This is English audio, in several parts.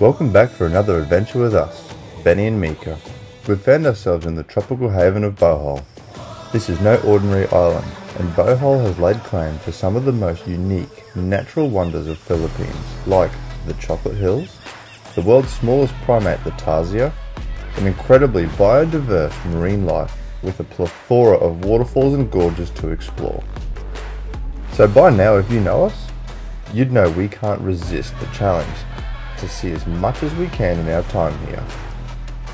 Welcome back for another adventure with us, Benny and Meeka. We've found ourselves in the tropical haven of Bohol. This is no ordinary island, and Bohol has laid claim to some of the most unique natural wonders of Philippines, like the Chocolate Hills, the world's smallest primate, the Tarsier, an incredibly biodiverse marine life with a plethora of waterfalls and gorges to explore. So by now, if you know us, you'd know we can't resist the challenge to see as much as we can in our time here.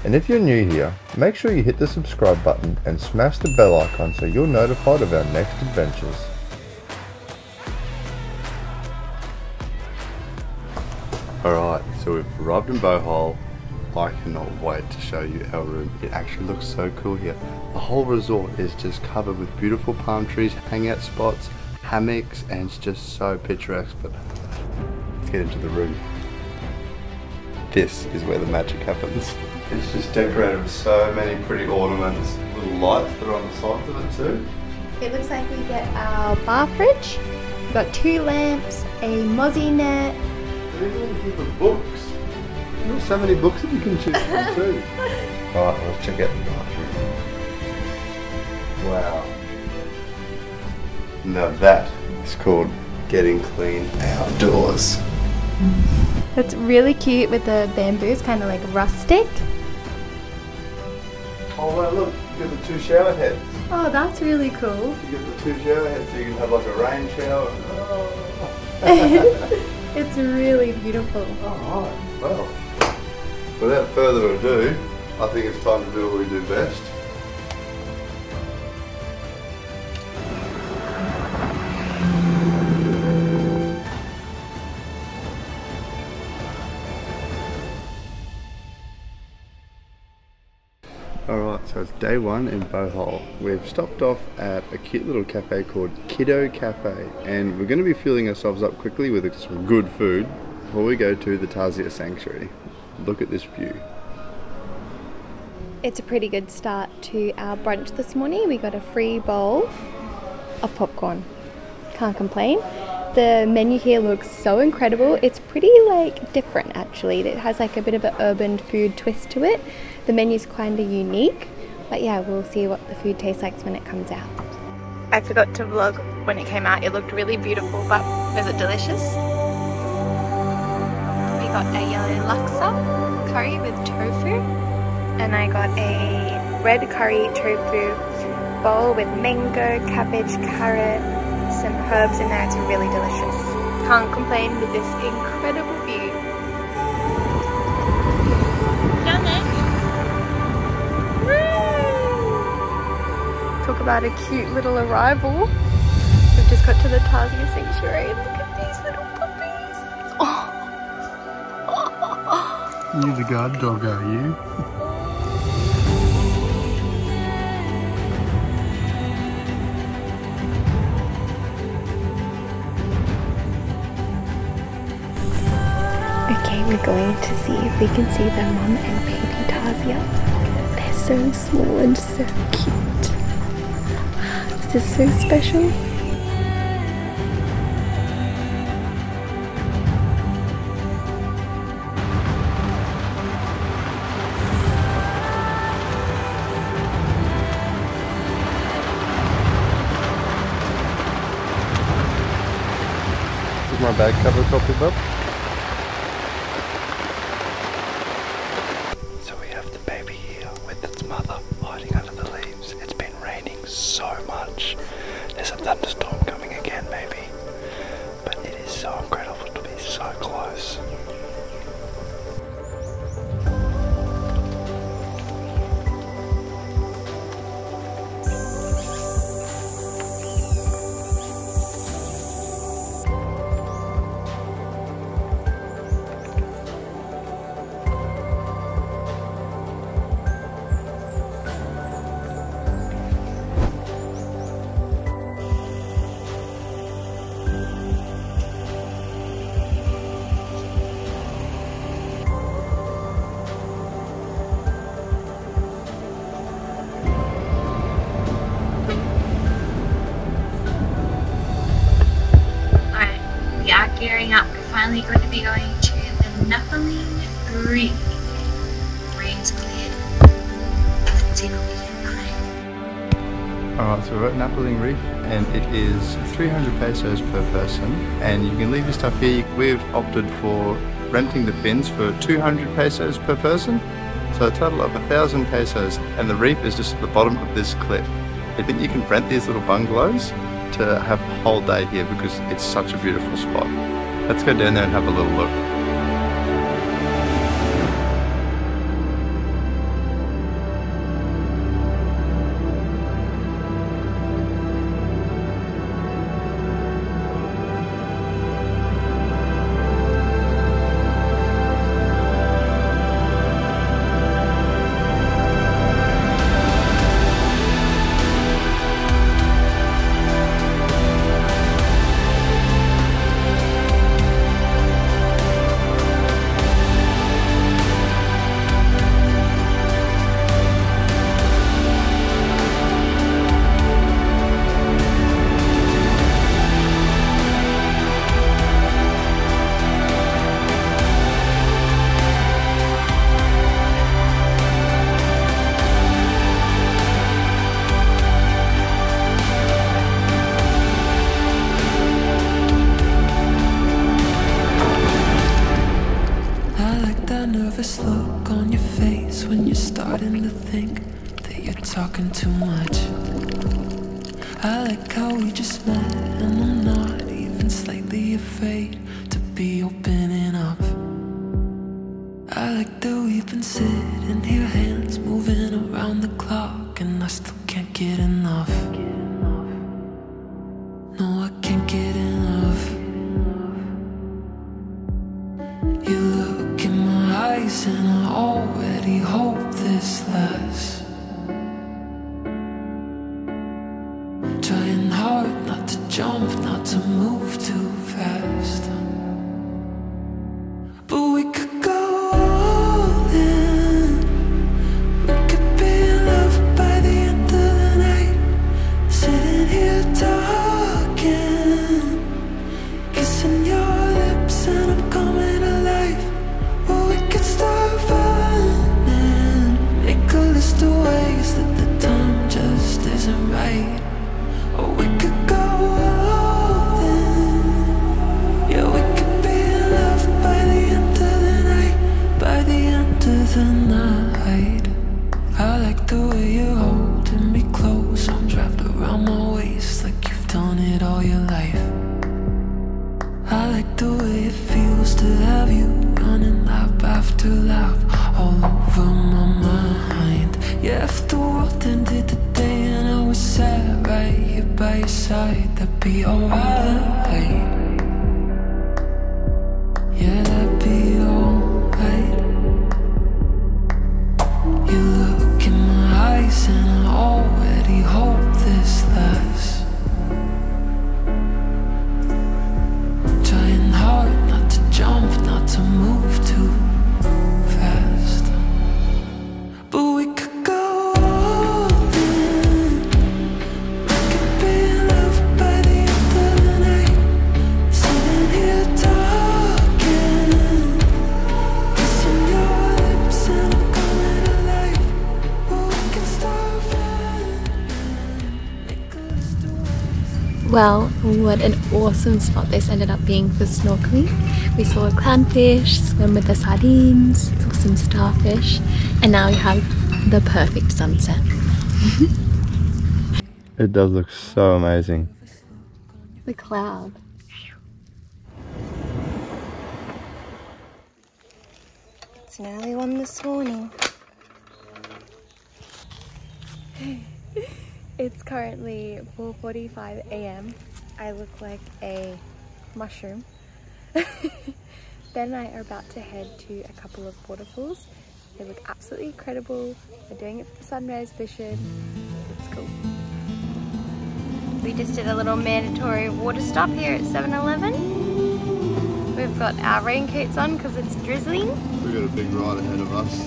And if you're new here, make sure you hit the subscribe button and smash the bell icon so you're notified of our next adventures. Alright, so we've arrived in Bohol. I cannot wait to show you our room. It actually looks so cool here. The whole resort is just covered with beautiful palm trees, hangout spots, hammocks, and it's just so picturesque. But let's get into the room. This is where the magic happens. It's just decorated with so many pretty ornaments, little lights that are on the sides of it too. It looks like we get our bar fridge. We've got two lamps, a mozzie net. There's a heap of books. There's so many books that you can choose from too. Alright, let's check out the bathroom. Wow. Now that is called getting clean outdoors. That's really cute with the bamboos, kind of like rustic. Oh wow, look, you got the two shower heads. Oh, that's really cool. You got the two shower heads so you can have like a rain shower. Oh. It's really beautiful. Alright, well, without further ado, I think it's time to do what we do best. Alright, so it's day one in Bohol. We've stopped off at a cute little cafe called Kiddo Cafe, and we're going to be fueling ourselves up quickly with some good food before we go to the Tarsier Sanctuary. Look at this view. It's a pretty good start to our brunch this morning. We got a free bowl of popcorn. Can't complain. The menu here looks so incredible. It's pretty like different actually. It has like a bit of an urban food twist to it. The menu's kind of unique, but yeah, we'll see what the food tastes like when it comes out. I forgot to vlog when it came out. It looked really beautiful, but was it delicious? We got a yellow laksa curry with tofu, and I got a red curry tofu bowl with mango, cabbage, carrot, some herbs in there. It's really delicious. Can't complain with this incredible view. Down there. Woo! Talk about a cute little arrival. We've just got to the Tarsier Sanctuary. Look at these little puppies. Oh. Oh, oh, oh. You're the guard dog, are you? We're going to see if we can see their mum and baby Tarsier. They're so small and so cute. This is so special. Is my bag covered properly, up? Gearing up, we're finally going to be going to the Napaling reef. Rain's cleared. Let's see what we can find. Alright, so we're at Napaling Reef and it is 300 pesos per person, and you can leave your stuff here. We've opted for renting the fins for 200 pesos per person, so a total of 1,000 pesos, and the reef is just at the bottom of this cliff. I think you can rent these little bungalows to have a whole day here because it's such a beautiful spot. Let's go down there and have a little look. Look on your face when you're starting to think that you're talking too much. I like how we just met and I'm not even slightly afraid to be opening up. I like that we've been sitting here, hands moving around the clock, and I still can't get enough. No, I can't get enough. You look and I already hope this lasts. Trying hard not to jump, not to move too fast. But we could go all in. We could be in love by the end of the night. Sitting here talking, kissing your lips and I'm coming alive. Start running, make a list of ways that the time just isn't right. Or we could go all in. Yeah, we could be in love by the end of the night. By the end of the night. I like the way you're holding me close, I'm wrapped around my waist like you've done it all your life. I like the way it feels to have you running lap after lap all over my mind. Yeah, if the world ended today and I was sat right here by your side, that'd be alright. Yeah, that'd be alright. You look in my eyes and I already hope this lasts. Not to jump, not to move too fast. But we could go all in. We could be in love by the end of the night. Sitting here talking, kissing your lips and I'm coming alive. Well, we can start running. Well, what an awesome spot this ended up being for snorkeling. We saw a clownfish, swim with the sardines, saw some starfish, and now we have the perfect sunset. It does look so amazing. The cloud. It's an early one this morning. It's currently 4:45 a.m. I look like a mushroom. Ben and I are about to head to a couple of waterfalls. They look absolutely incredible. We're doing it for the sunrise vision. It's cool. We just did a little mandatory water stop here at 7-Eleven. We've got our raincoats on because it's drizzling. We've got a big ride ahead of us.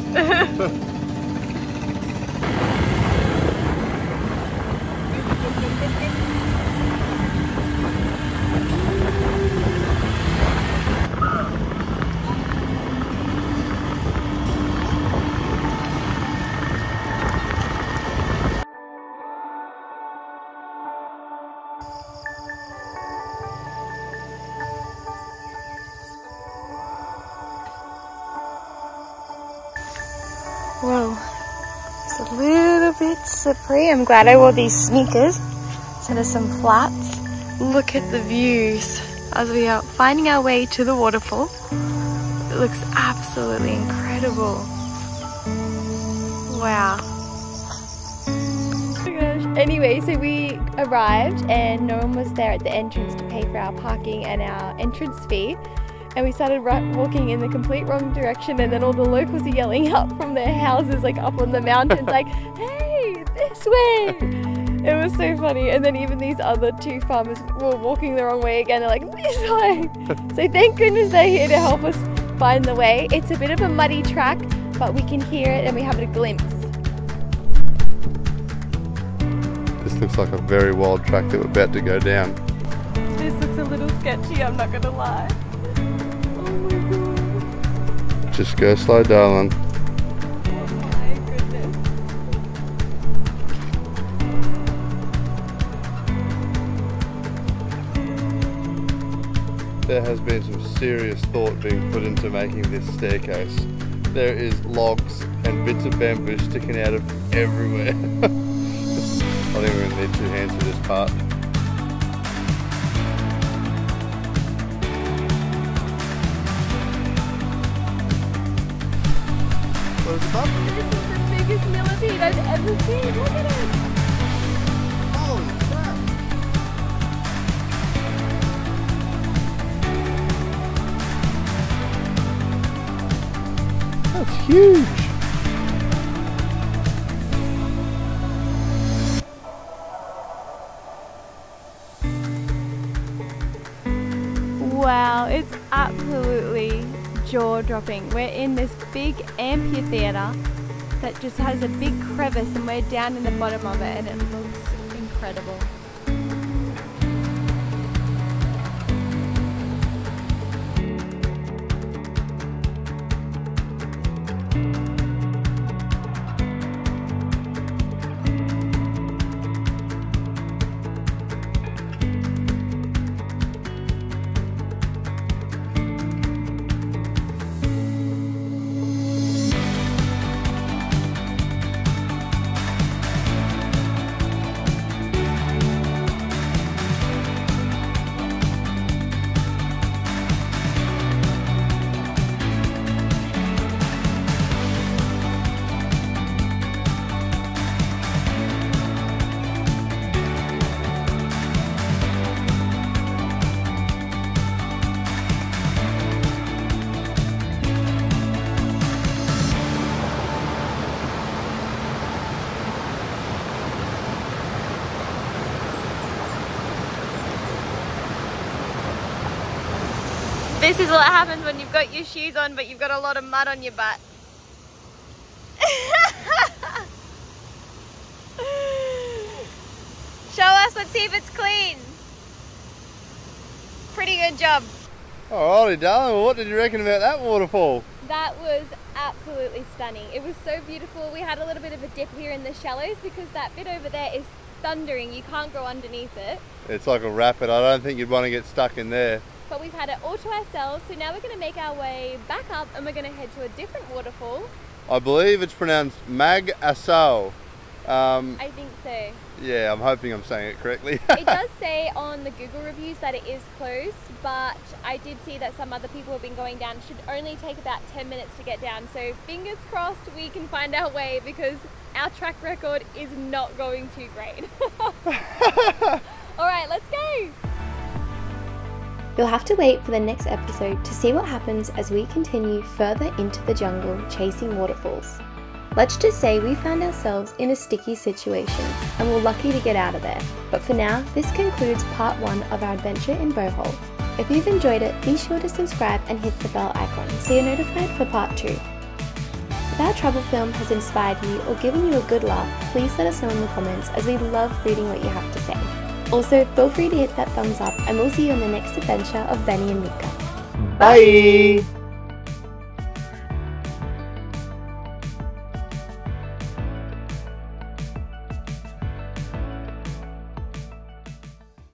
bit slippery. I'm glad I wore these sneakers instead of some flats. Look at the views as we are finding our way to the waterfall. It looks absolutely incredible. Wow. Oh my gosh. Anyway, so we arrived and no one was there at the entrance to pay for our parking and our entrance fee. And we started walking in the complete wrong direction, and then all the locals are yelling out from their houses, like up on the mountains, like, hey, this way! It was so funny. And then even these other two farmers were walking the wrong way again, they're like, this way! So thank goodness they're here to help us find the way. It's a bit of a muddy track, but we can hear it and we have a glimpse. This looks like a very wild track that we're about to go down. This looks a little sketchy, I'm not gonna lie. Just go slow, darling. Oh my goodness. There has been some serious thought being put into making this staircase. There is logs and bits of bamboo sticking out of everywhere. I think we're gonna need two hands for this part. This is the biggest millipede I've ever seen. Look at it! Holy crap! That's huge! Wow, it's absolutely jaw-dropping. We're in this big amphitheatre that just has a big crevice and we're down in the bottom of it, and it looks incredible. This is what happens when you've got your shoes on, but you've got a lot of mud on your butt. Show us, let's see if it's clean. Pretty good job. Alrighty, darling, what did you reckon about that waterfall? That was absolutely stunning. It was so beautiful. We had a little bit of a dip here in the shallows because that bit over there is thundering. You can't go underneath it. It's like a rapid. I don't think you'd want to get stuck in there. But we've had it all to ourselves, so now we're going to make our way back up and we're going to head to a different waterfall. I believe it's pronounced Mag-Asal. I think so. Yeah, I'm hoping I'm saying it correctly. It does say on the Google reviews that it is closed, but I did see that some other people have been going down. It should only take about 10 minutes to get down, so fingers crossed we can find our way because our track record is not going too great. Alright, let's go! You'll have to wait for the next episode to see what happens as we continue further into the jungle chasing waterfalls. Let's just say we found ourselves in a sticky situation and we're lucky to get out of there. But for now, this concludes part one of our adventure in Bohol. If you've enjoyed it, be sure to subscribe and hit the bell icon so you're notified for part two. If our travel film has inspired you or given you a good laugh, please let us know in the comments as we love reading what you have to say. Also, feel free to hit that thumbs up and we'll see you on the next adventure of Benny and Meeka. Bye!